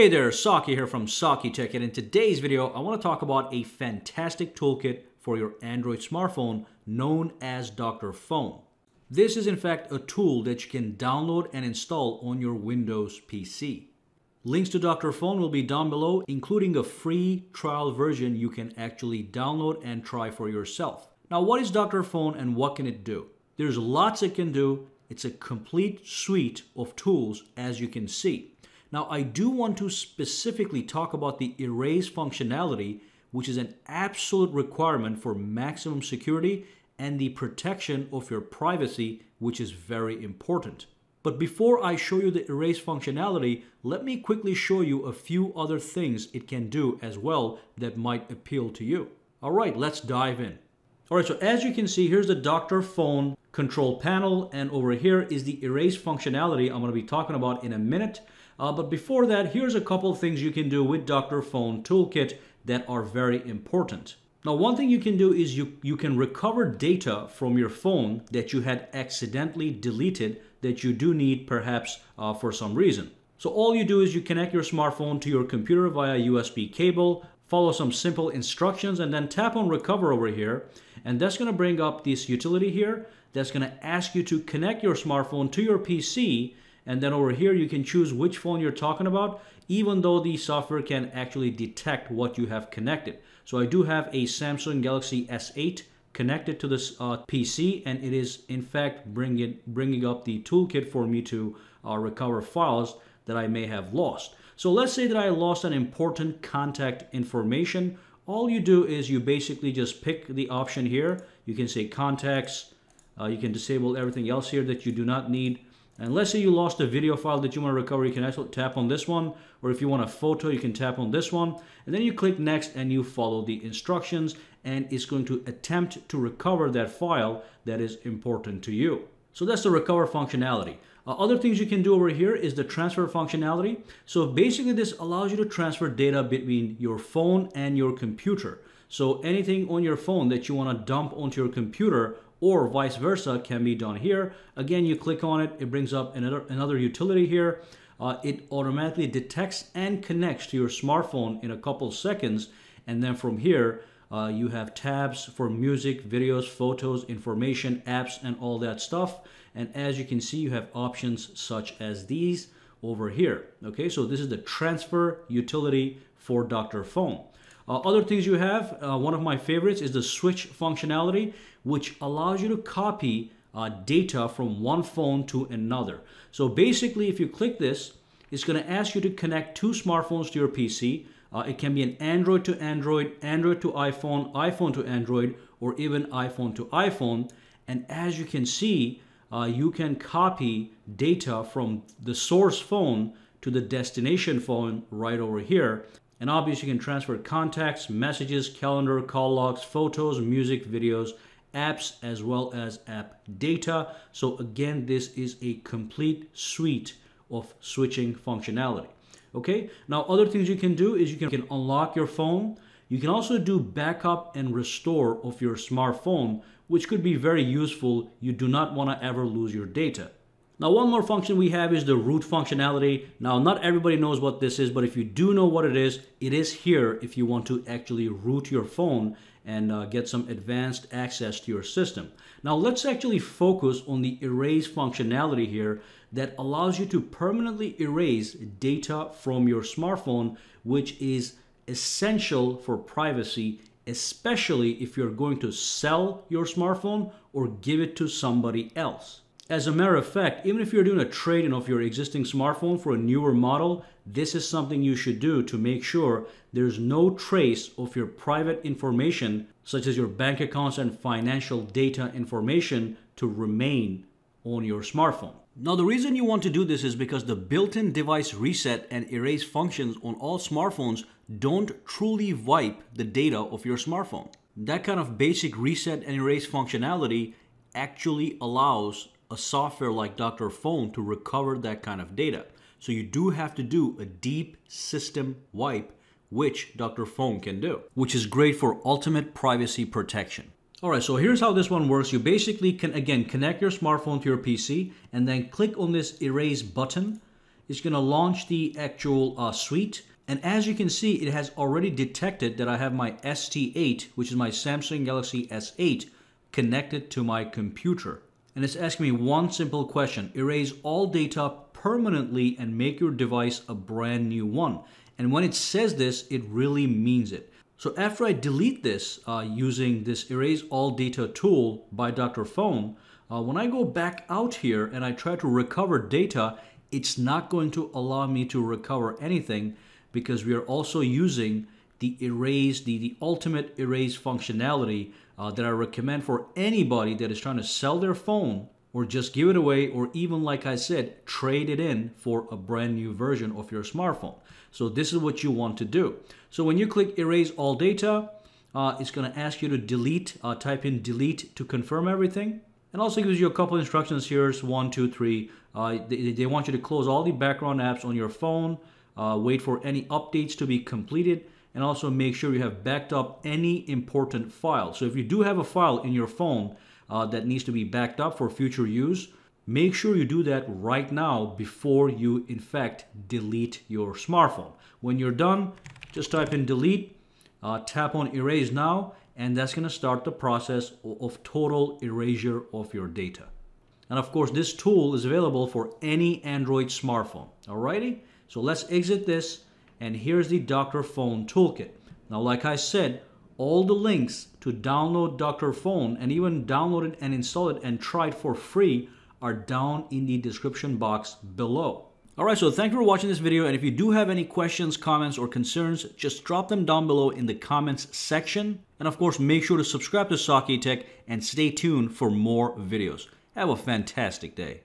Hey there, Saki here from SakiTech, and in today's video, I want to talk about a fantastic toolkit for your Android smartphone known as Dr. Fone. This is in fact a tool that you can download and install on your Windows PC. Links to Dr. Fone will be down below, including a free trial version you can actually download and try for yourself. Now, what is Dr. Fone and what can it do? There's lots it can do. It's a complete suite of tools, as you can see. Now, I do want to specifically talk about the erase functionality, which is an absolute requirement for maximum security and the protection of your privacy, which is very important. But before I show you the erase functionality, let me quickly show you a few other things it can do as well that might appeal to you. All right, let's dive in. All right, so as you can see, here's the Dr. Fone control panel, and over here is the erase functionality I'm going to be talking about in a minute. But before that, here's a couple things you can do with Dr. Fone Toolkit that are very important. Now, one thing you can do is you can recover data from your phone that you had accidentally deleted that you do need perhaps for some reason. So all you do is you connect your smartphone to your computer via USB cable, follow some simple instructions, and then tap on recover over here. And that's going to bring up this utility here that's going to ask you to connect your smartphone to your PC. And then over here, you can choose which phone you're talking about, even though the software can actually detect what you have connected. So I do have a Samsung Galaxy S8 connected to this PC, and it is in fact bringing up the toolkit for me to recover files that I may have lost. So let's say that I lost an important contact information. All you do is you basically just pick the option here. You can say contacts. You can disable everything else here that you do not need. And let's say you lost a video file that you want to recover, you can actually tap on this one. Or if you want a photo, you can tap on this one. And then you click next and you follow the instructions. And it's going to attempt to recover that file that is important to you. So that's the recover functionality. Other things you can do over here is the transfer functionality. So basically this allows you to transfer data between your phone and your computer. So anything on your phone that you want to dump onto your computer or vice versa can be done here. Again, you click on it, it brings up another utility here. It automatically detects and connects to your smartphone in a couple seconds. And then from here, you have tabs for music, videos, photos, information, apps, and all that stuff. And as you can see, you have options such as these over here. Okay, so this is the transfer utility for Dr. Fone. Other things you have, one of my favorites is the switch functionality, which allows you to copy data from one phone to another. So basically, if you click this, it's going to ask you to connect two smartphones to your PC. It can be an Android to Android, Android to iPhone, iPhone to Android, or even iPhone to iPhone. And as you can see, you can copy data from the source phone to the destination phone right over here. And obviously you can transfer contacts, messages, calendar, call logs, photos, music, videos, apps, as well as app data. So again, this is a complete suite of switching functionality. Okay, now other things you can do is you can unlock your phone. You can also do backup and restore of your smartphone, which could be very useful. You do not want to ever lose your data. Now, one more function we have is the root functionality. Now, not everybody knows what this is, but if you do know what it is here if you want to actually root your phone and get some advanced access to your system. Now, let's actually focus on the erase functionality here that allows you to permanently erase data from your smartphone, which is essential for privacy, especially if you're going to sell your smartphone or give it to somebody else. As a matter of fact, even if you're doing a trade-in of your existing smartphone for a newer model, this is something you should do to make sure there's no trace of your private information, such as your bank accounts and financial data information, to remain on your smartphone. Now, the reason you want to do this is because the built-in device reset and erase functions on all smartphones don't truly wipe the data of your smartphone. That kind of basic reset and erase functionality actually allows a software like Dr. Fone to recover that kind of data. So you do have to do a deep system wipe, which Dr. Fone can do, which is great for ultimate privacy protection. All right, so here's how this one works. You basically can, again, connect your smartphone to your PC and then click on this erase button. It's going to launch the actual suite. And as you can see, it has already detected that I have my S8, which is my Samsung Galaxy S8, connected to my computer. And it's asking me one simple question: erase all data permanently and make your device a brand new one. And when it says this, it really means it. So after I delete this using this erase all data tool by Dr. Fone, when I go back out here and I try to recover data, it's not going to allow me to recover anything because we are also using the erase, the ultimate erase functionality that I recommend for anybody that is trying to sell their phone or just give it away, or even, like I said, trade it in for a brand new version of your smartphone. So this is what you want to do. So when you click erase all data, it's going to ask you to delete, type in delete to confirm everything. And also gives you a couple instructions here. It's 1, 2, 3. They want you to close all the background apps on your phone, wait for any updates to be completed, and also make sure you have backed up any important file. So if you do have a file in your phone that needs to be backed up for future use, make sure you do that right now before you, in fact, delete your smartphone. When you're done, just type in delete, tap on erase now, and that's going to start the process of total erasure of your data. And of course, this tool is available for any Android smartphone. Alrighty, so let's exit this, and here's the Dr. Fone toolkit. Now, like I said, all the links to download Dr. Fone and even download it and install it and try it for free are down in the description box below. All right, so thank you for watching this video. And if you do have any questions, comments, or concerns, just drop them down below in the comments section. And of course, make sure to subscribe to SakiTech and stay tuned for more videos. Have a fantastic day.